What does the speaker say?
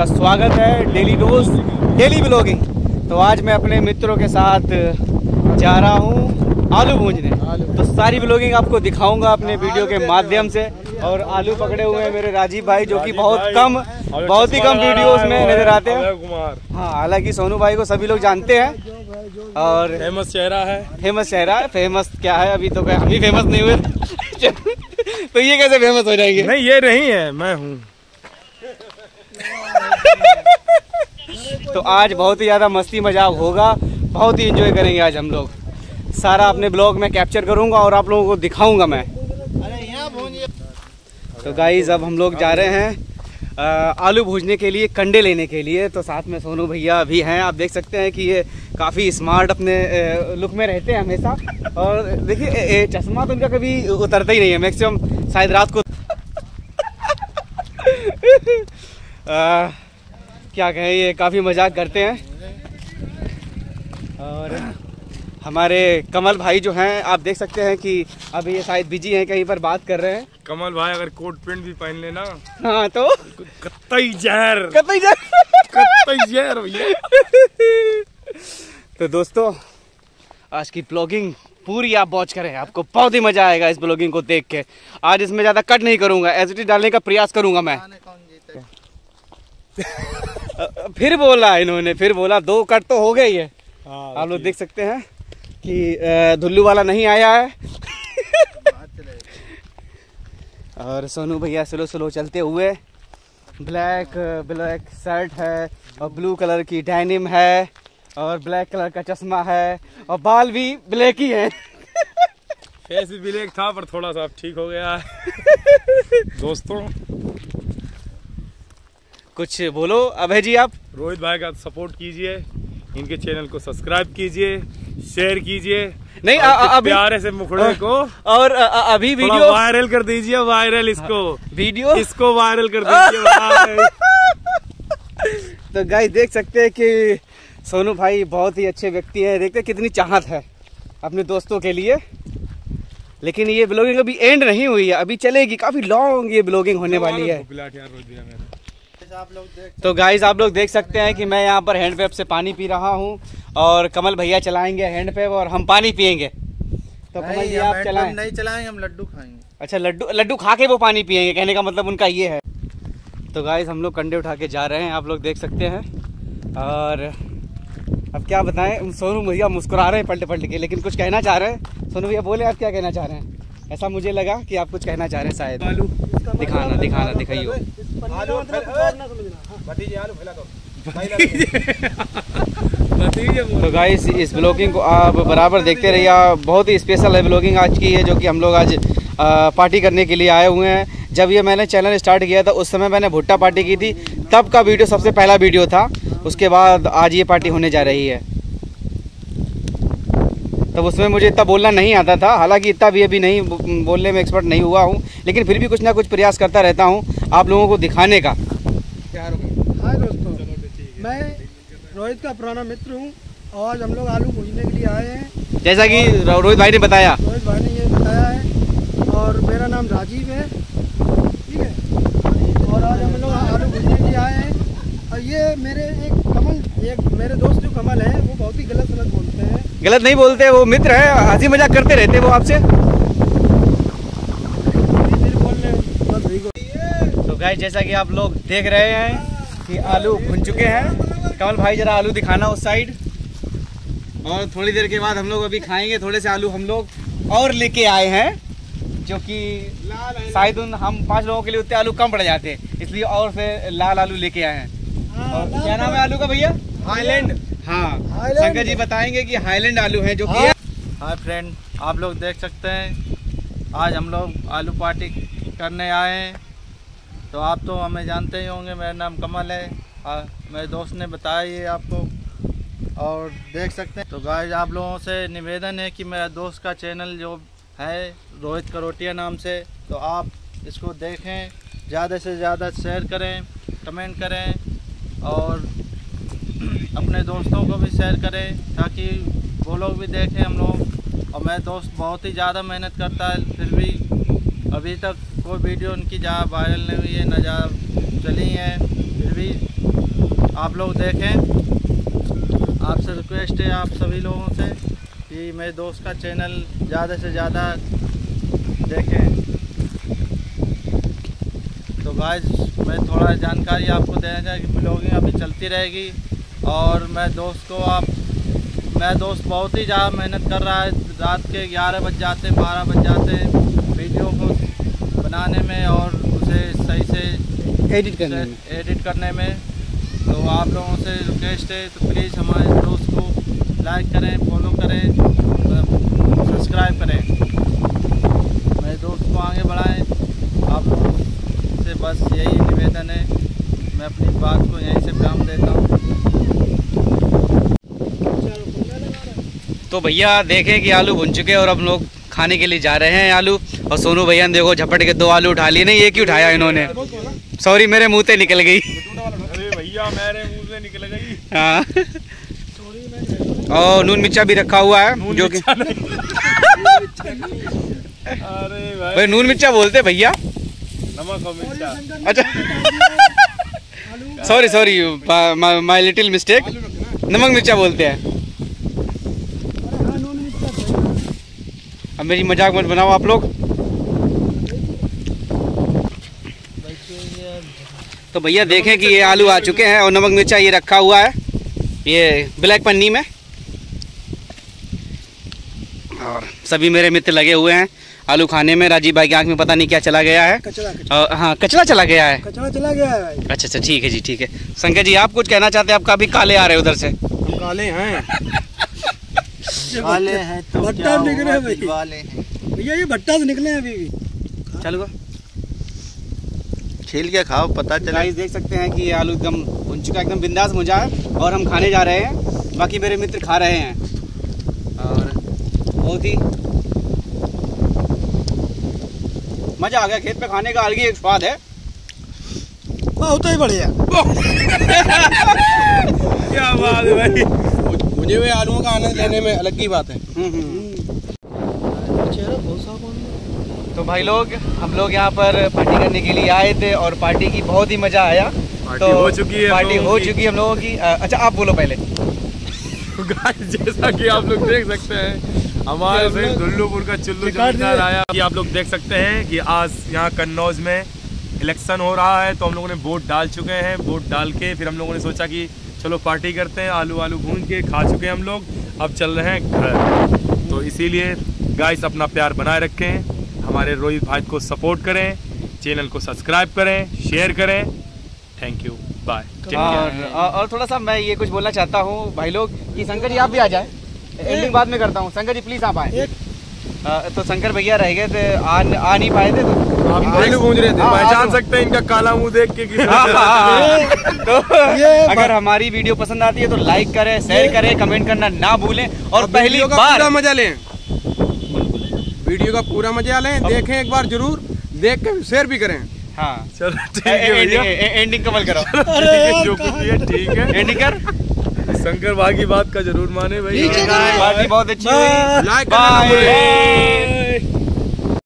आपका स्वागत है डेली डोज डेली ब्लॉगिंग। तो आज मैं अपने मित्रों के साथ जा रहा हूँ आलू भूंजने। तो सारी ब्लॉगिंग आपको दिखाऊंगा अपने वीडियो के माध्यम से। और आलू पकड़े हुए हैं मेरे राजीव भाई, जो कि बहुत ही कम वीडियोस में नजर आते हैं। हाँ, हालांकि सोनू भाई को सभी लोग जानते हैं और फेमस चेहरा है। फेमस क्या है, अभी तो हम ही फेमस नहीं हुए तो ये कैसे फेमस हो जाएंगे? नहीं, ये नहीं है, मैं हूँ। तो आज बहुत ही ज़्यादा मस्ती मजाक होगा, बहुत ही एंजॉय करेंगे आज हम लोग। सारा अपने ब्लॉग में कैप्चर करूंगा और आप लोगों को दिखाऊंगा मैं। तो गाइस, अब हम लोग जा रहे हैं आलू भूजने के लिए, कंडे लेने के लिए। तो साथ में सोनू भैया भी हैं। आप देख सकते हैं कि ये काफ़ी स्मार्ट अपने लुक में रहते हैं हमेशा। और देखिए, चश्मा तो उनका कभी उतरता ही नहीं है, मैक्सिमम शायद रात को क्या कहें, ये काफ़ी मजाक करते हैं। और हमारे कमल भाई जो हैं, आप देख सकते हैं कि अभी ये शायद बिजी हैं, कहीं पर बात कर रहे हैं। कमल भाई, अगर कोट पेंट भी पहन लेना। हाँ, तो कतई जहर भैया। तो दोस्तों, आज की ब्लॉगिंग पूरी आप वॉच करें, आपको बहुत ही मजा आएगा इस ब्लॉगिंग को देख के। आज इसमें ज़्यादा कट नहीं करूँगा, एज इट इज डालने का प्रयास करूँगा मैं। फिर बोला इन्होंने, फिर बोला, दो कट तो हो गए ही है। आप लोग देख सकते हैं कि धुल्लू वाला नहीं आया है और सोनू भैया स्लो स्लो चलते हुए, ब्लैक शर्ट है और ब्लू कलर की डेनिम है और ब्लैक कलर का चश्मा है और बाल भी ब्लैक ही है। फेस भी ब्लैक था, पर थोड़ा सा ठीक हो गया है। दोस्तों, कुछ बोलो अभय जी। आप रोहित भाई का सपोर्ट कीजिए, इनके चैनल को सब्सक्राइब कीजिए, शेयर कीजिए, नहीं प्यारे से मुखड़े को, और अभी वीडियो वायरल कर दीजिए। वायरल इसको वायरल कर दीजिए। तो गाइस, देख सकते हैं कि सोनू भाई बहुत ही अच्छे व्यक्ति हैं। देखते हैं कितनी चाहत है अपने दोस्तों के लिए। लेकिन ये ब्लॉगिंग अभी एंड नहीं हुई है, अभी चलेगी, काफी लॉन्ग ये ब्लॉगिंग होने वाली है। तो गाइज, आप लोग देख सकते हैं कि मैं यहाँ पर हैंड पंप से पानी पी रहा हूँ और कमल भैया चलाएंगे हैंड पंप और हम पानी पियेंगे। तो कमल जी, आप चलाएं। नहीं चलाएंगे, हम लड्डू खाएंगे। अच्छा, लड्डू खा के वो पानी पियेंगे, कहने का मतलब उनका ये है। तो गाइज, हम लोग कंडे उठा के जा रहे हैं, आप लोग देख सकते हैं। और अब क्या बताएं, सोनू भैया मुस्कुरा रहे हैं पलटे पलटे के, लेकिन कुछ कहना चाह रहे हैं। सोनू भैया बोले, आप क्या कहना चाह रहे हैं? ऐसा मुझे लगा कि आप कुछ कहना चाह रहे हैं, शायद दिखाना दिखाइयो। तो गाइस, इस ब्लॉगिंग को आप बराबर देखते रहिए। बहुत ही स्पेशल है ब्लॉगिंग आज की है, जो कि हम लोग आज पार्टी करने के लिए आए हुए हैं। जब ये मैंने चैनल स्टार्ट किया था, उस समय मैंने भुट्टा पार्टी की थी, तब का वीडियो सबसे पहला वीडियो था। उसके बाद आज ये पार्टी होने जा रही है। तब उसमें मुझे इतना बोलना नहीं आता था, हालांकि इतना भी अभी नहीं बोलने में एक्सपर्ट नहीं हुआ हूँ, लेकिन फिर भी कुछ ना कुछ प्रयास करता रहता हूँ आप लोगों को दिखाने का। हाय दोस्तों, मैं रोहित का पुराना मित्र हूँ और आज हम लोग आलू भूजने के लिए आए हैं, जैसा कि रोहित भाई ने बताया। रोहित भाई ने ये बताया है। और मेरा नाम राजीव है, ठीक है। और आज हम लोग आलू भूजने के लिए आए हैं। और ये मेरे मेरे दोस्त जो कमल है, वो बहुत ही गलत गलत बोलते हैं। गलत नहीं बोलते, वो मित्र है, हंसी मजाक करते रहते हैं वो आपसे। तो गाइस, जैसा कि आप लोग देख रहे हैं कि आलू भुन चुके हैं। कमल भाई, जरा आलू दिखाना उस साइड। और थोड़ी देर के बाद हम लोग अभी खाएंगे थोड़े से आलू। हम लोग और लेके आए हैं, जो कि शायद हम 5 लोगों के लिए उतने आलू कम पड़ जाते हैं, इसलिए और फिर लाल आलू लेके आए हैं। और क्या नाम है आलू का भैया? हाईलैंड। हाँ, शंकर जी बताएंगे कि हाईलैंड आलू है, जो कि। हाय फ्रेंड, आप लोग देख सकते हैं आज हम लोग आलू पार्टी करने आए हैं। तो आप तो हमें जानते ही होंगे, मेरा नाम कमल है। मेरे दोस्त ने बताया ये आपको, और देख सकते हैं। तो गाइस, आप लोगों से निवेदन है कि मेरा दोस्त का चैनल जो है रोहित करोटिया नाम से, तो आप इसको देखें, ज़्यादा से ज़्यादा शेयर करें, कमेंट करें और अपने दोस्तों को भी शेयर करें, ताकि वो लोग भी देखें हम लोग। और मेरा दोस्त बहुत ही ज़्यादा मेहनत करता है, फिर भी अभी तक कोई वीडियो उनकी ज़्यादा वायरल नहीं हुई है, ना ज़्यादा चली है। फिर भी आप लोग देखें। आपसे रिक्वेस्ट है आप सभी लोगों से कि मेरे दोस्त का चैनल ज़्यादा से ज़्यादा देखें। तो गाइस मैं थोड़ा जानकारी आपको देना कि ब्लॉगिंग अभी चलती रहेगी और मेरा दोस्त बहुत ही ज़्यादा मेहनत कर रहा है। रात के 11 बज जाते 12 बज जाते वीडियो को बनाने में और उसे सही से एडिट करने में। तो आप लोगों से रिक्वेस्ट है तो प्लीज़ हमारे दोस्त को लाइक करें, फॉलो करें, सब्सक्राइब करें, मेरे दोस्त को आगे बढ़ाएं। आप लोगों से बस यही निवेदन है। मैं अपनी बात को यहीं से विराम देता हूँ। तो भैया देखें कि आलू भुन चुके और हम लोग खाने के लिए जा रहे हैं आलू। और सोनू भैया ने देखो झपट के दो आलू उठा लिए। नहीं एक ही उठाया इन्होंने। सॉरी मेरे मुँह से निकल गई। अरे भैया मेरे मुँह से निकल गई। हाँ और नून मिर्चा भी रखा हुआ है जो कि भाई नून मिर्चा बोलते भैया। अच्छा सॉरी माय लिटिल मिस्टेक, नमक मिर्चा बोलते हैं। अब मेरी मजाक मत बनाओ आप लोग। तो भैया देखें कि ये आलू आ चुके हैं और नमक मिर्चा ये रखा हुआ है ये ब्लैक पन्नी में। और सभी मेरे मित्र लगे हुए हैं आलू खाने में। राजीव भाई की आँख में पता नहीं क्या चला गया है। हाँ कचरा चला गया है। अच्छा अच्छा ठीक है जी, ठीक है। शंकर जी आप कुछ कहना चाहते हैं? आप काफी काले आ रहे हैं उधर से। हम काले हैं। काले हैं तो भट्टा निकले हैं भैया, ये भट्टा से निकले हैं अभी भी। चलो छील के खाओ पता चला। देख सकते हैं कि आलू एकदम भुन चुका, एकदम बिंदास मुझा है और हम खाने जा रहे हैं। बाकी मेरे मित्र खा रहे हैं और बहुत ही मजा आ गया। खेत पे खाने का अलग ही एक स्वाद है। बहुत ही बढ़िया। क्या बात है भाई, भुने हुए आलूओं का आनंद लेने में अलग ही बात है। तो भाई लोग हम लोग यहाँ पर पार्टी करने के लिए आए थे और पार्टी की बहुत ही मजा आया। तो पार्टी हो चुकी हम लोगों की। अच्छा आप बोलो पहले। जैसा कि आप लोग देख सकते हैं हमारे से दुल्लूपुर का चुल्लू जमींदार आया कि आप लोग देख सकते हैं कि आज यहाँ कन्नौज में इलेक्शन हो रहा है। तो हम लोगों ने वोट डाल चुके हैं। वोट डाल के फिर हम लोगों ने सोचा कि चलो पार्टी करते हैं। आलू आलू भून के खा चुके हैं हम लोग, अब चल रहे हैं घर। तो इसीलिए गाइस अपना प्यार बनाए रखें, हमारे रोहित भाई को सपोर्ट करें, चैनल को सब्सक्राइब करें, शेयर करें। Thank you, bye. और थोड़ा सा मैं ये कुछ बोलना चाहता हूँ भाई लोग कि शंकर जी आप भी आ जाए। एंडिंग बाद में करता हूँ। शंकर जी प्लीज आप आए। तो शंकर भैया रह गए थे, आ नहीं पाए थे। तो आप आलू गूंज रहे थे, पहचान सकते हैं इनका काला मुंह देख के। तो अगर हमारी वीडियो पसंद आती है तो लाइक करें, शेयर करें, कमेंट करना ना भूलें। और पहली बार मजा लें, वीडियो का पूरा मजा लें, देखें एक बार जरूर, देख के शेयर भी करें। हाँ चलो एंडिंग कमल करो। जो कुछ है ठीक है एंडिंग कर। शंकर भाई की बात का जरूर माने भाई। बात बहुत अच्छी हुई। Like bye.